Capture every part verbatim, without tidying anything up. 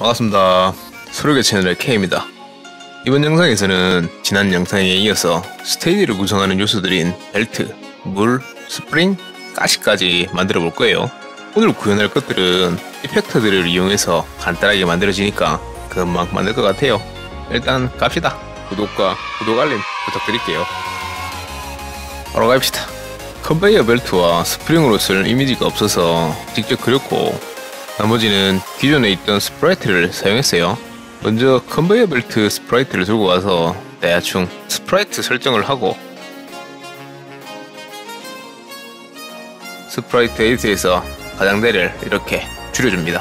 반갑습니다. 소르개 채널의 K입니다. 이번 영상에서는 지난 영상에 이어서 스테이지를 구성하는 요소들인 벨트, 물, 스프링, 가시까지 만들어 볼 거예요. 오늘 구현할 것들은 이펙터들을 이용해서 간단하게 만들어지니까 금방 만들 것 같아요. 일단 갑시다. 구독과 구독 알림 부탁드릴게요. 바로 갑시다. 컨베이어 벨트와 스프링으로 쓸 이미지가 없어서 직접 그렸고 나머지는 기존에 있던 스프라이트를 사용했어요. 먼저 컨베이어 벨트 스프라이트를 들고 와서 대충 스프라이트 설정을 하고 스프라이트 에디트에서 가장자리를 이렇게 줄여줍니다.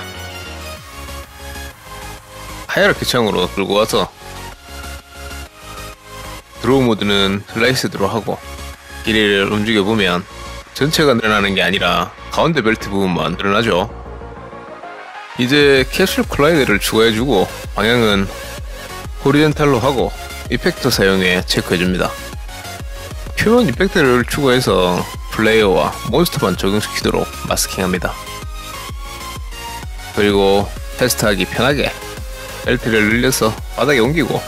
하이어라키 창으로 들고 와서 드로우 모드는 슬라이스 드로우 하고 길이를 움직여보면 전체가 늘어나는 게 아니라 가운데 벨트 부분만 늘어나죠. 이제 캡슐 콜라이드를 추가해주고 방향은 호리젠탈로 하고 이펙터 사용해 체크해줍니다. 표면 이펙트를 추가해서 플레이어와 몬스터만 적용시키도록 마스킹합니다. 그리고 테스트하기 편하게 벨트를 늘려서 바닥에 옮기고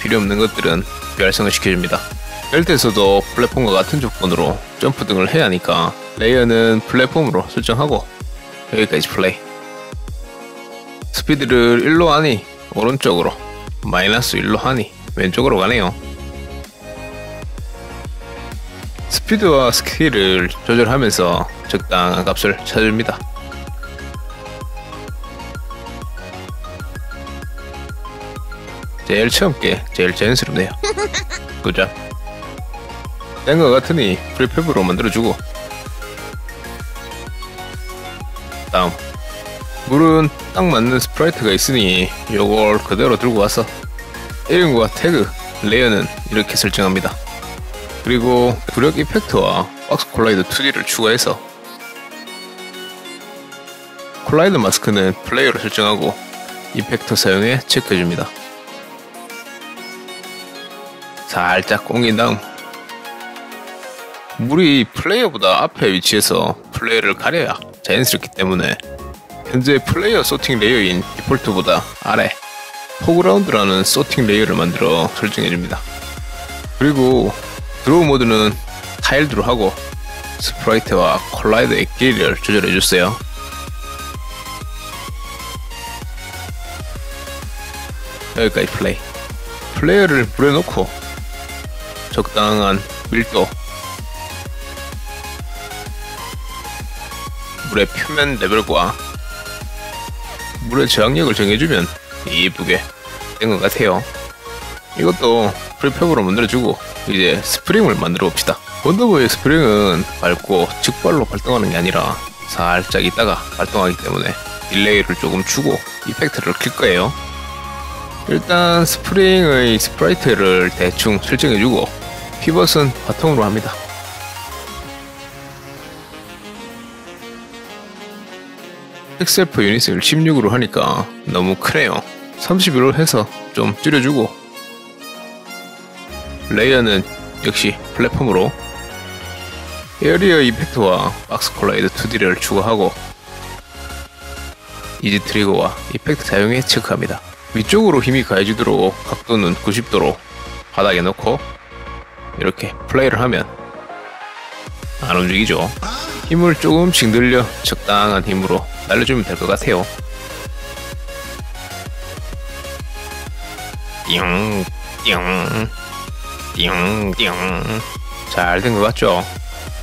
필요없는 것들은 비활성을 시켜줍니다. 벨트에서도 플랫폼과 같은 조건으로 점프 등을 해야 하니까 레이어는 플랫폼으로 설정하고 여기까지 플레이. 스피드를 일로 하니 오른쪽으로, 마이너스 일로 하니 왼쪽으로 가네요. 스피드와 스케일을 조절하면서 적당한 값을 찾아줍니다. 제일 처음 게 제일 자연스럽네요. 그죠? 된 것 같으니 프리팹으로 만들어주고 다음 물은 딱 맞는 스프라이트가 있으니 요걸 그대로 들고 와서 이름과 태그, 레이어는 이렇게 설정합니다. 그리고 부력 이펙트와 박스 콜라이드 투디를 추가해서 콜라이드 마스크는 플레이어로 설정하고 이펙터 사용해 체크해줍니다. 살짝 옮긴 다음 물이 플레이어보다 앞에 위치해서 플레이어를 가려야 자연스럽기 때문에 현재 플레이어 소팅 레이어인 디폴트보다 아래 포그라운드라는 소팅 레이어를 만들어 설정해줍니다. 그리고 드로우 모드는 타일 드로우 하고 스프라이트와 콜라이드의 길이를 조절해주세요. 여기까지 플레이. 플레이어를 물에 넣고 적당한 밀도, 물의 표면 레벨과 물의 저항력을 정해주면 예쁘게 된 것 같아요. 이것도 프리팹으로 만들어주고 이제 스프링을 만들어 봅시다. 원더보이의 스프링은 밟고 직발로 발동하는 게 아니라 살짝 있다가 발동하기 때문에 딜레이를 조금 주고 이펙트를 킬 거예요. 일단 스프링의 스프라이트를 대충 설정해주고 피벗은 바텀으로 합니다. 엑셀프 유닛을 십육으로 하니까 너무 크네요. 삼십일로 해서 좀 줄여주고 레이어는 역시 플랫폼으로 에어리어 이펙트와 박스 콜라이드 투디를 추가하고 이지 트리거와 이펙트 사용해 체크합니다. 위쪽으로 힘이 가해지도록 각도는 구십 도로 바닥에 넣고 이렇게 플레이를 하면 안 움직이죠. 힘을 조금씩 늘려 적당한 힘으로 날려주면 될 것 같아요. 띵, 띵, 띵, 띵. 잘 된 것 같죠?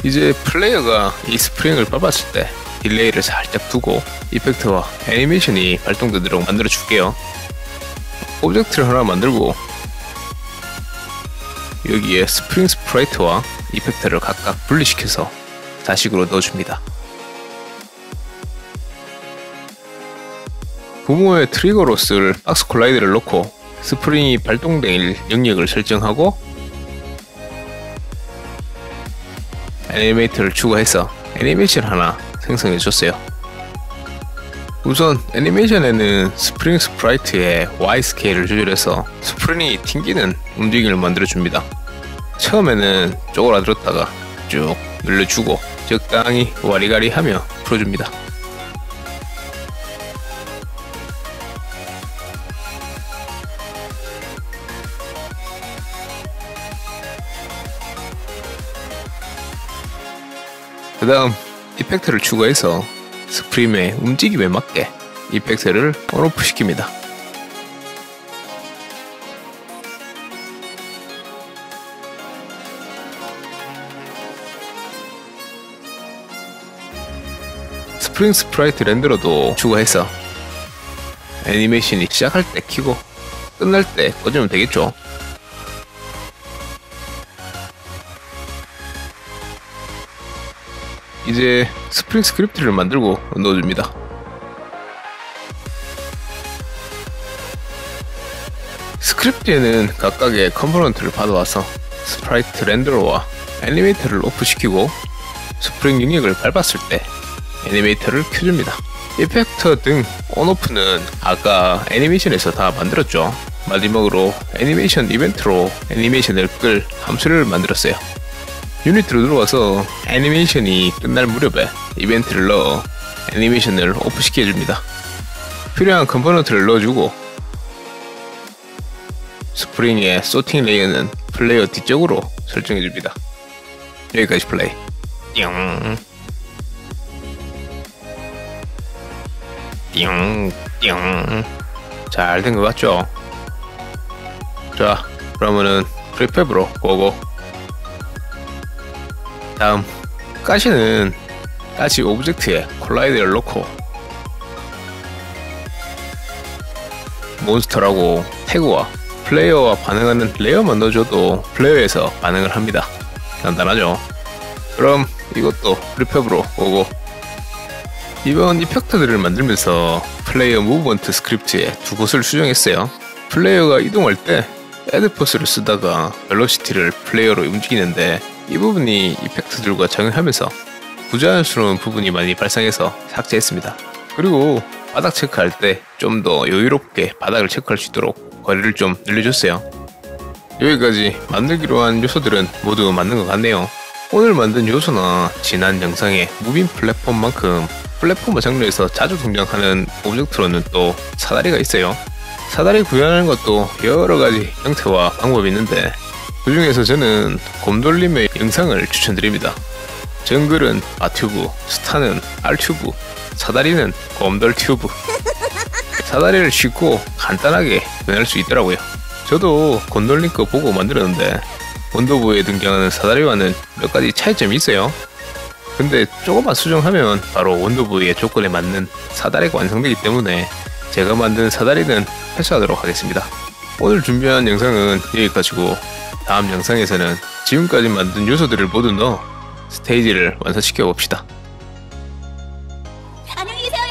이제 플레이어가 이 스프링을 밟았을 때 딜레이를 살짝 두고 이펙트와 애니메이션이 발동되도록 만들어 줄게요. 오브젝트를 하나 만들고 여기에 스프링 스프라이트와 이펙터를 각각 분리시켜서 자식으로 넣어줍니다. 부모의 트리거로 쓸 박스 콜라이드를 넣고 스프링이 발동될 영역을 설정하고 애니메이터를 추가해서 애니메이션 하나 생성해줬어요. 우선 애니메이션에는 스프링 스프라이트의 Y 스케일을 조절해서 스프링이 튕기는 움직임을 만들어줍니다. 처음에는 쪼그라들었다가 쭉 눌러주고 적당히 와리가리하며 풀어줍니다. 그 다음 이펙트를 추가해서 스프림의 움직임에 맞게 이펙트를 온오프 시킵니다. 스프링 스프라이트 렌더러도 추가해서 애니메이션이 시작할 때 켜고 끝날 때 꺼주면 되겠죠. 이제 스프링 스크립트를 만들고 넣어줍니다. 스크립트에는 각각의 컴포넌트를 받아와서 스프라이트 렌더러와 애니메이터를 오프시키고 스프링 영역을 밟았을 때 애니메이터를 켜줍니다. 이펙터 등 온오프는 아까 애니메이션에서 다 만들었죠. 마지막으로 애니메이션 이벤트로 애니메이션을 끌 함수를 만들었어요. 유니트로 들어와서 애니메이션이 끝날 무렵에 이벤트를 넣어 애니메이션을 오프시켜 줍니다. 필요한 컴포넌트를 넣어주고 스프링의 소팅 레이어는 플레이어 뒤쪽으로 설정해 줍니다. 여기까지 플레이. 띵 띵 띵. 잘 된 거 맞죠? 자, 그러면은 프리팹으로 고고. 다음 가시는 가시 오브젝트에 콜라이더를 넣고 몬스터라고 태그와 플레이어와 반응하는 레이어만 넣어줘도 플레이어에서 반응을 합니다. 간단하죠? 그럼 이것도 프리팹으로 오고, 이번 이펙터들을 만들면서 플레이어 무브먼트 스크립트에 두 곳을 수정했어요. 플레이어가 이동할 때 애드포스를 쓰다가 벨로시티를 플레이어로 움직이는데 이 부분이 이펙트들과 적용하면서 부자연스러운 부분이 많이 발생해서 삭제했습니다. 그리고 바닥 체크할 때 좀 더 여유롭게 바닥을 체크할 수 있도록 거리를 좀 늘려줬어요. 여기까지 만들기로 한 요소들은 모두 맞는 것 같네요. 오늘 만든 요소나 지난 영상의 무빙 플랫폼만큼 플랫폼 장르에서 자주 등장하는 오브젝트로는 또 사다리가 있어요. 사다리 구현하는 것도 여러가지 형태와 방법이 있는데 그 중에서 저는 곰돌님의 영상을 추천드립니다. 정글은 아튜브, 스타는 알튜브, 사다리는 곰돌튜브. 사다리를 쉽고 간단하게 구현할 수 있더라고요. 저도 곰돌님 거 보고 만들었는데 원더보이에 등장하는 사다리와는 몇 가지 차이점이 있어요. 근데 조금만 수정하면 바로 원더보이의 조건에 맞는 사다리가 완성되기 때문에 제가 만든 사다리는 패스하도록 하겠습니다. 오늘 준비한 영상은 여기까지고, 다음 영상에서는 지금까지 만든 요소들을 모두 넣어 스테이지를 완성시켜 봅시다. 안녕히 계세요.